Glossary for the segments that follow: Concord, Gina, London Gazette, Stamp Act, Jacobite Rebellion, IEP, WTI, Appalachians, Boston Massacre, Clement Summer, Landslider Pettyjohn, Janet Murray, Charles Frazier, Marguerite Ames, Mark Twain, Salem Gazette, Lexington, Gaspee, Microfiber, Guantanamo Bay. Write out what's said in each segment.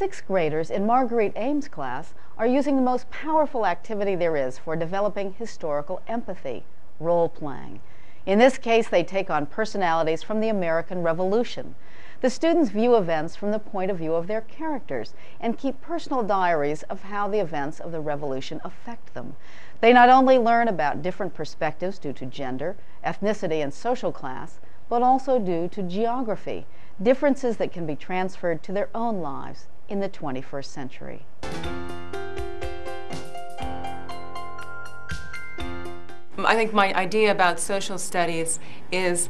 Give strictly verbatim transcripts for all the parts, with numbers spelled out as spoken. sixth graders in Marguerite Ames' class are using the most powerful activity there is for developing historical empathy, role-playing. In this case, they take on personalities from the American Revolution. The students view events from the point of view of their characters and keep personal diaries of how the events of the Revolution affect them. They not only learn about different perspectives due to gender, ethnicity, and social class, but also due to geography, differences that can be transferred to their own lives in the twenty-first century. I think my idea about social studies is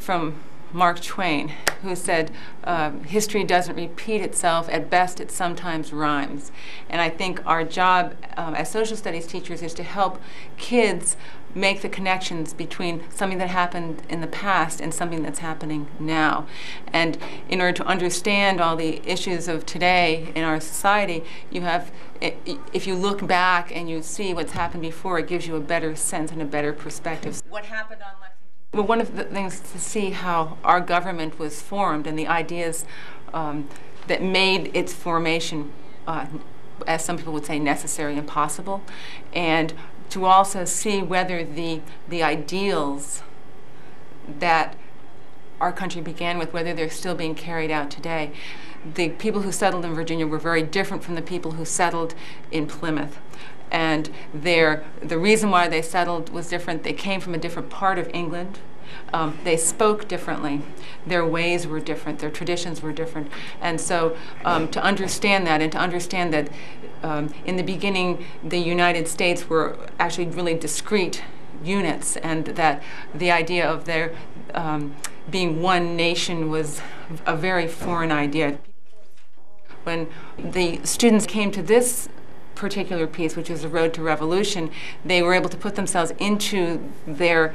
from Mark Twain, who said, uh, history doesn't repeat itself, at best it sometimes rhymes. And I think our job um, as social studies teachers is to help kids make the connections between something that happened in the past and something that's happening now. And in order to understand all the issues of today in our society, you have, if you look back and you see what's happened before, it gives you a better sense and a better perspective. What happened on Lexington? Well, one of the things to see how our government was formed and the ideas um, that made its formation, uh, as some people would say, necessary and possible, and to also see whether the, the ideals that our country began with, whether they're still being carried out today. The people who settled in Virginia were very different from the people who settled in Plymouth. And their, the reason why they settled was different. They came from a different part of England. Um, they spoke differently. Their ways were different. Their traditions were different. And so um, to understand that and to understand that um, in the beginning, the United States were actually really discrete units, and that the idea of their um, being one nation was a very foreign idea. When the students came to this particular piece, which is The Road to Revolution, they were able to put themselves into their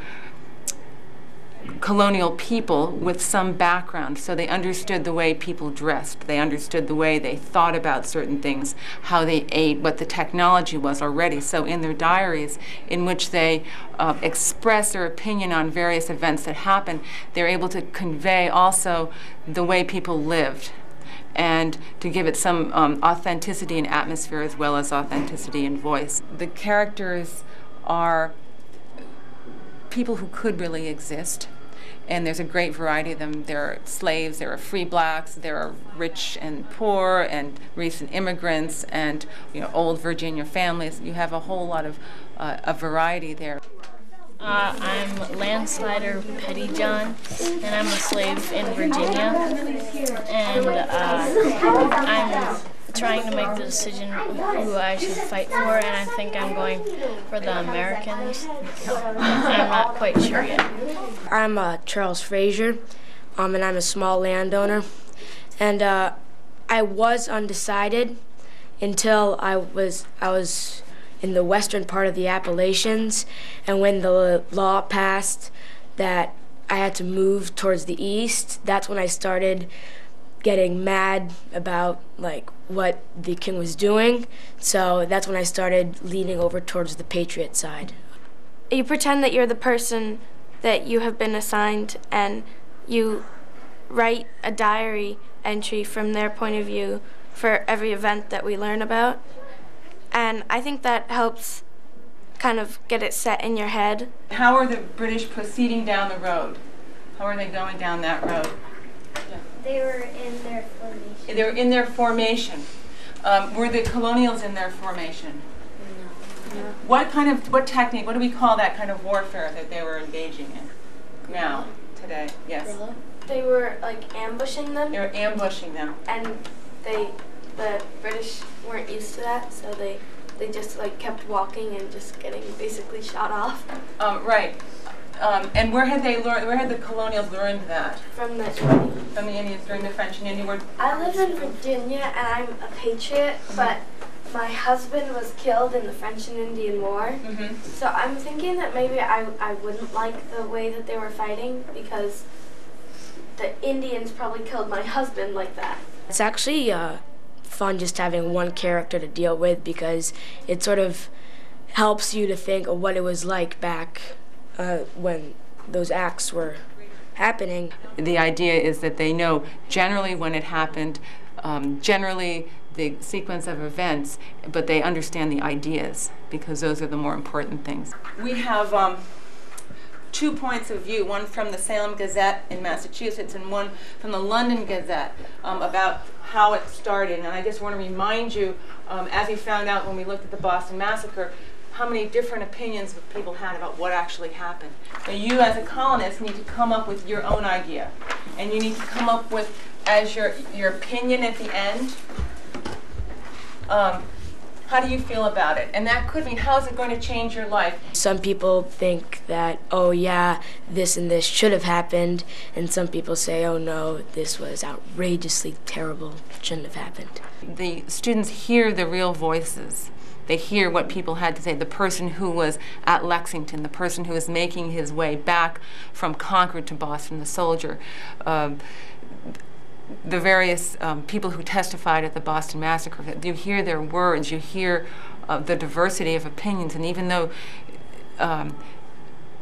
colonial people with some background. So they understood the way people dressed. They understood the way they thought about certain things, how they ate, what the technology was already. So in their diaries, in which they uh, express their opinion on various events that happened, they're able to convey also the way people lived and to give it some um, authenticity and atmosphere as well as authenticity and voice. The characters are people who could really exist, and there's a great variety of them. There are slaves, there are free blacks, there are rich and poor and recent immigrants and, you know, old Virginia families. You have a whole lot of uh, a variety there. Uh, I'm Landslider Pettyjohn, and I'm a slave in Virginia, and uh, I'm trying to make the decision who I should fight for, and I think I'm going for the Americans. I'm not quite sure yet. I'm uh, Charles Frazier, um, and I'm a small landowner, and uh, I was undecided until I was I was. in the western part of the Appalachians, and when the law passed that I had to move towards the east, that's when I started getting mad about like what the king was doing. So that's when I started leaning over towards the patriot side. You pretend that you're the person that you have been assigned, and you write a diary entry from their point of view for every event that we learn about. And I think that helps kind of get it set in your head. How are the British proceeding down the road? How are they going down that road? Yeah. They were in their formation. They were in their formation. Um, were the colonials in their formation? No. No. What kind of, what technique, what do we call that kind of warfare that they were engaging in now, today? Yes. Guerrilla? They were like ambushing them. They were ambushing them. And they... the British weren't used to that, so they, they just like kept walking and just getting basically shot off. Um, right. Um, and where had they learned? Where had the colonials learned that? From the Indians. From the Indians during the French and Indian War. I live in Virginia, and I'm a patriot, mm-hmm. but my husband was killed in the French and Indian War. Mm-hmm. So I'm thinking that maybe I I wouldn't like the way that they were fighting, because the Indians probably killed my husband like that. It's actually. Uh, fun just having one character to deal with, because it sort of helps you to think of what it was like back uh, when those acts were happening. The idea is that they know generally when it happened, um, generally the sequence of events, but they understand the ideas, because those are the more important things. We have um, two points of view, one from the Salem Gazette in Massachusetts and one from the London Gazette, um, about how it started. And I just want to remind you, um, as we found out when we looked at the Boston Massacre, how many different opinions people had about what actually happened. So you as a colonist need to come up with your own idea. And you need to come up with, as your, your opinion at the end, um, how do you feel about it? And that could mean, how is it going to change your life? Some people think that, oh yeah, this and this should have happened. And some people say, oh no, this was outrageously terrible, shouldn't have happened. The students hear the real voices. They hear what people had to say, the person who was at Lexington, the person who was making his way back from Concord to Boston, the soldier, um, the various um, people who testified at the Boston Massacre. You hear their words, you hear uh, the diversity of opinions, and even though um,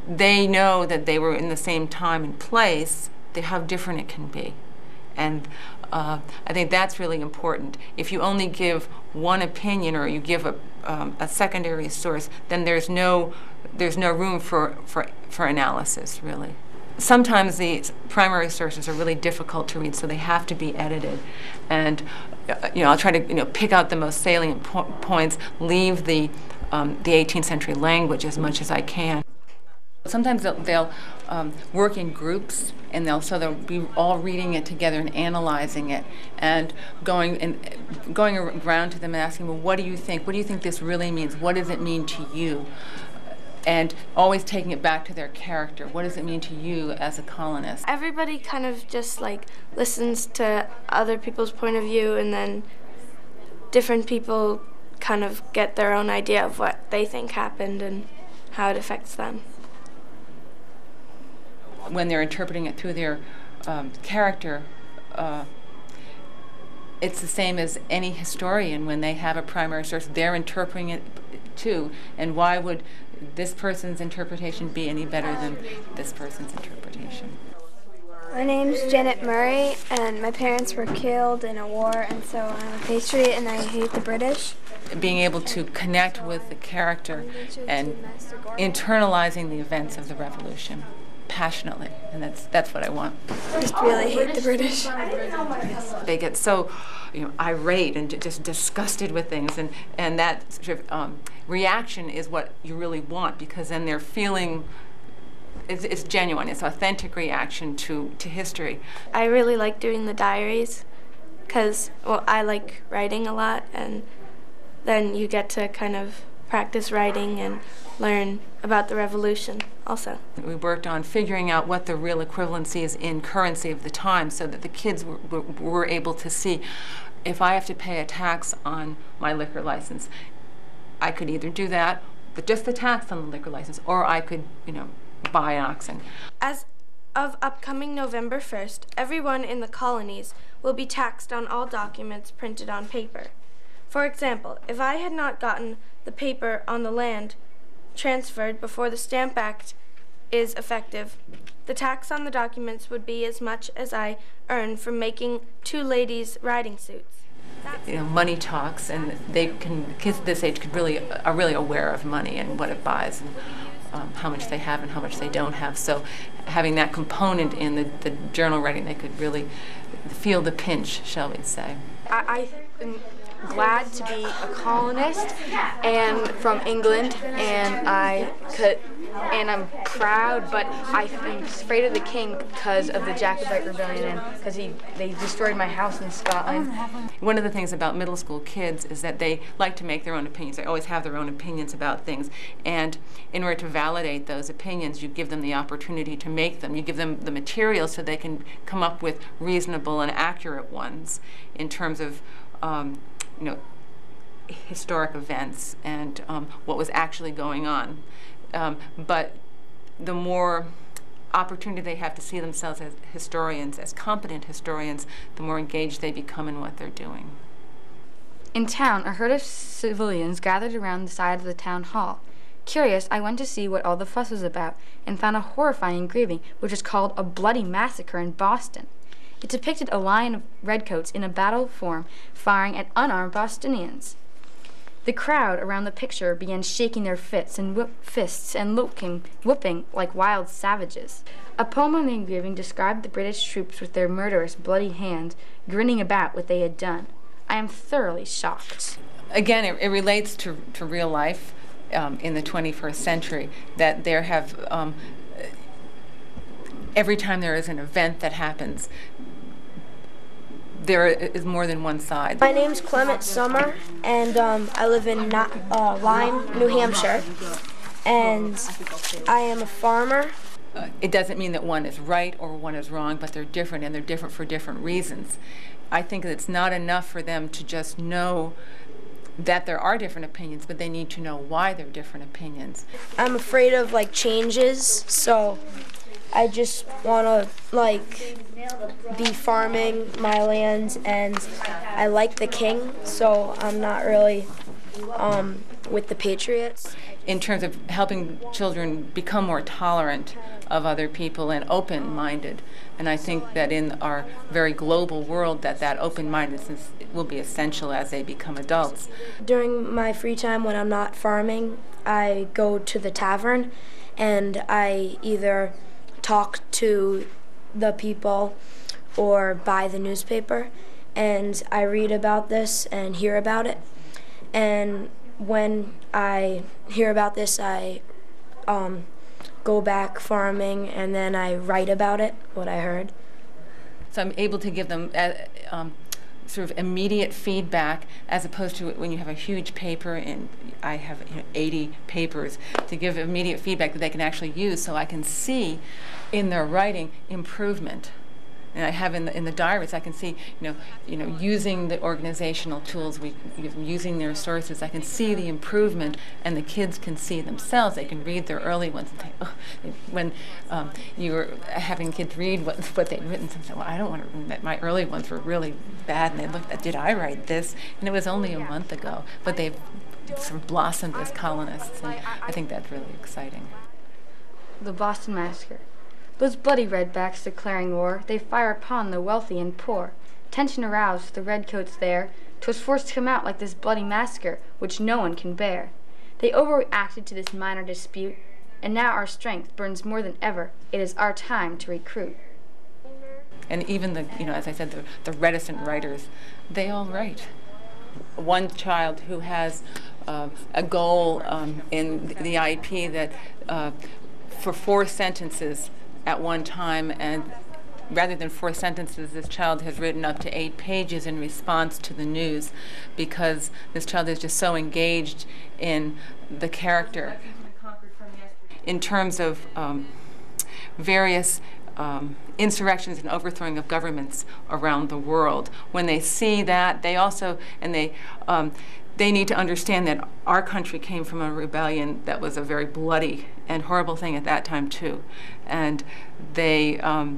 they know that they were in the same time and place, they, how different it can be. And uh, I think that's really important. If you only give one opinion, or you give a, um, a secondary source, then there's no, there's no room for, for, for analysis, really. Sometimes the primary sources are really difficult to read, so they have to be edited. And uh, you know, I'll try to you know, pick out the most salient po points, leave the, um, the eighteenth century language as much as I can. Sometimes they'll, they'll um, work in groups, and they'll so they'll be all reading it together and analyzing it, and going and going around to them and asking, well, what do you think? What do you think this really means? What does it mean to you? And always taking it back to their character. What does it mean to you as a colonist? Everybody kind of just like listens to other people's point of view, and then different people kind of get their own idea of what they think happened and how it affects them. When they're interpreting it through their um, character, uh, it's the same as any historian. When they have a primary source, they're interpreting it too. And why would this person's interpretation be any better than this person's interpretation? My name's Janet Murray, and my parents were killed in a war, and so I'm a patriot, and I hate the British. Being able to connect with the character and internalizing the events of the Revolution passionately, and that's that's what I want. I just really hate the British. They get so you know, irate and just disgusted with things, and, and that sort of um, reaction is what you really want, because then they're feeling, it's, it's genuine, it's authentic reaction to, to history. I really like doing the diaries, because, well, I like writing a lot, and then you get to kind of practice writing and learn about the Revolution also. We worked on figuring out what the real equivalency is in currency of the time, so that the kids were, were, were able to see, if I have to pay a tax on my liquor license, I could either do that, but just the tax on the liquor license, or I could, you know, buy an oxen. As of upcoming November first, everyone in the colonies will be taxed on all documents printed on paper. For example, if I had not gotten the paper on the land transferred before the Stamp Act is effective, the tax on the documents would be as much as I earn from making two ladies' riding suits. You know, money talks, and they can, kids this age could really are really aware of money and what it buys, and um, how much they have and how much they don't have. So, having that component in the, the journal writing, they could really feel the pinch, shall we say. I. I glad to be a colonist and from England, and I could, and I'm proud, but I'm afraid of the king because of the Jacobite Rebellion, and because he they destroyed my house in Scotland. One of the things about middle school kids is that they like to make their own opinions. They always have their own opinions about things, and in order to validate those opinions, you give them the opportunity to make them. You give them the material so they can come up with reasonable and accurate ones in terms of um, you know, historic events and um, what was actually going on. Um, but the more opportunity they have to see themselves as historians, as competent historians, the more engaged they become in what they're doing. In town, a herd of civilians gathered around the side of the town hall. Curious, I went to see what all the fuss was about, and found a horrifying engraving, which is called A Bloody Massacre in Boston. It depicted a line of redcoats in a battle form firing at unarmed Bostonians. The crowd around the picture began shaking their fists and whoop fists and looking, whooping like wild savages. A poem on the engraving described the British troops with their murderous, bloody hands, grinning about what they had done. I am thoroughly shocked. Again, it, it relates to, to real life um, in the twenty-first century, that there have, um, every time there is an event that happens, there is more than one side. My name's Clement Summer, and um, I live in Not, uh, Lyme, New Hampshire, and I am a farmer. Uh, it doesn't mean that one is right or one is wrong, but they're different, and they're different for different reasons. I think that it's not enough for them to just know that there are different opinions, but they need to know why they're different opinions. I'm afraid of, like, changes, so I just want to, like, be farming my lands, and I like the king, so I'm not really um, with the patriots. In terms of helping children become more tolerant of other people and open-minded. And I think that in our very global world, that that open-mindedness will be essential as they become adults. During my free time when I'm not farming, I go to the tavern, and I either talk to the people or buy the newspaper, and I read about this and hear about it. And when I hear about this, I um, go back farming, and then I write about it, what I heard. So I'm able to give them uh, um, sort of immediate feedback, as opposed to when you have a huge paper, and I have you know, eighty papers, to give immediate feedback that they can actually use, so I can see in their writing improvement. And I have in the, in the diaries, I can see, you know, you know, using the organizational tools, we, using their sources, I can see the improvement, and the kids can see themselves. They can read their early ones. And think, oh, when um, you were having kids read what, what they'd written, and say, well, I don't want to read that. My early ones were really bad, and they looked at, did I write this? And it was only a month ago, but they've sort of blossomed as colonists, and I think that's really exciting. The Boston Massacre. Those bloody redbacks declaring war, they fire upon the wealthy and poor. Tension aroused the redcoats there, 'twas forced to come out like this bloody massacre, which no one can bear. They overreacted to this minor dispute, and now our strength burns more than ever. It is our time to recruit. And even the, you know, as I said, the, the reticent writers, they all write. One child who has uh, a goal um, in the I E P that uh, for four sentences at one time, and rather than four sentences, this child has written up to eight pages in response to the news, because this child is just so engaged in the character. In terms of um, various um, insurrections and overthrowing of governments around the world, when they see that, they also, and they, um, they need to understand that our country came from a rebellion that was a very bloody and horrible thing at that time too, and they um,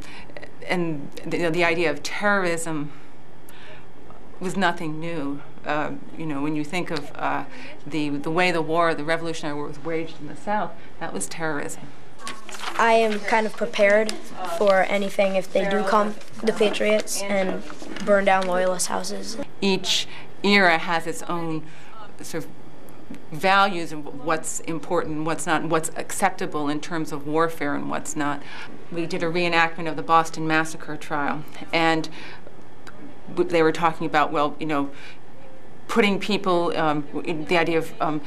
and the, you know, the idea of terrorism was nothing new. Uh, you know, when you think of uh, the the way the war, the Revolutionary War, was waged in the South, that was terrorism. I am kind of prepared for anything if they do come, the Patriots, and burn down Loyalist houses. Each era has its own sort of values and what's important, what's not, and what's acceptable in terms of warfare and what's not. We did a reenactment of the Boston Massacre trial, and they were talking about, well, you know, putting people, um, the idea of um,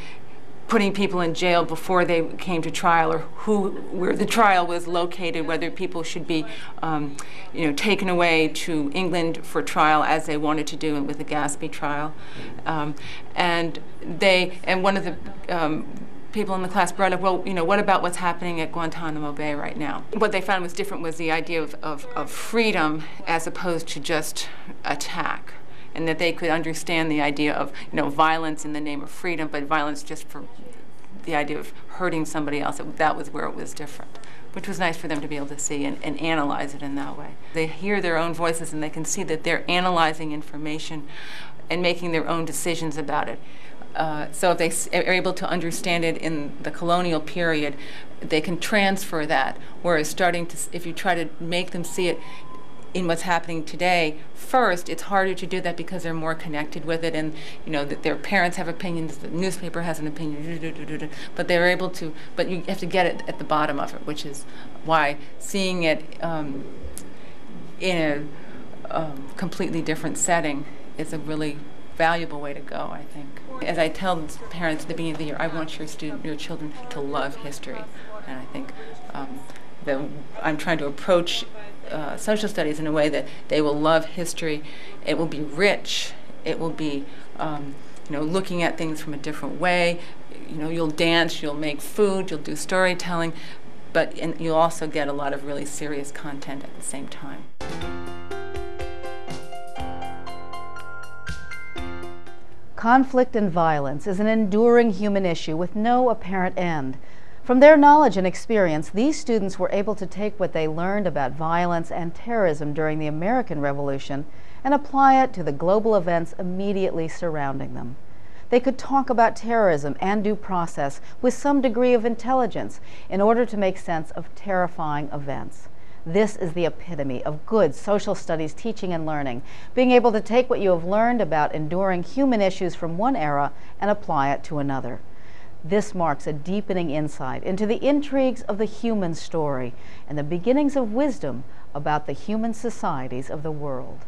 putting people in jail before they came to trial, or who, where the trial was located, whether people should be, um, you know, taken away to England for trial, as they wanted to do with the Gaspee trial, um, and they, and one of the um, people in the class brought up, well, you know, what about what's happening at Guantanamo Bay right now? What they found was different was the idea of, of, of freedom as opposed to just attack. And that they could understand the idea of, you know, violence in the name of freedom, but violence just for the idea of hurting somebody else. It, that was where it was different, which was nice for them to be able to see and, and analyze it in that way. They hear their own voices, and they can see that they're analyzing information and making their own decisions about it. Uh, so if they s are able to understand it in the colonial period, they can transfer that, whereas starting to, if you try to make them see it in what's happening today. First, it's harder to do that because they're more connected with it, and you know that their parents have opinions, the newspaper has an opinion, but they're able to. But you have to get it at the bottom of it, which is why seeing it um, in a um, completely different setting is a really valuable way to go, I think. As I tell parents at the beginning of the year, I want your student, your children to love history, and I think um, that I'm trying to approach uh, social studies in a way that they will love history. It will be rich. It will be, um, you know, looking at things from a different way. You know, you'll dance, you'll make food, you'll do storytelling, but and you'll also get a lot of really serious content at the same time. Conflict and violence is an enduring human issue with no apparent end. From their knowledge and experience, these students were able to take what they learned about violence and terrorism during the American Revolution and apply it to the global events immediately surrounding them. They could talk about terrorism and due process with some degree of intelligence in order to make sense of terrifying events. This is the epitome of good social studies teaching and learning, being able to take what you have learned about enduring human issues from one era and apply it to another. This marks a deepening insight into the intrigues of the human story and the beginnings of wisdom about the human societies of the world.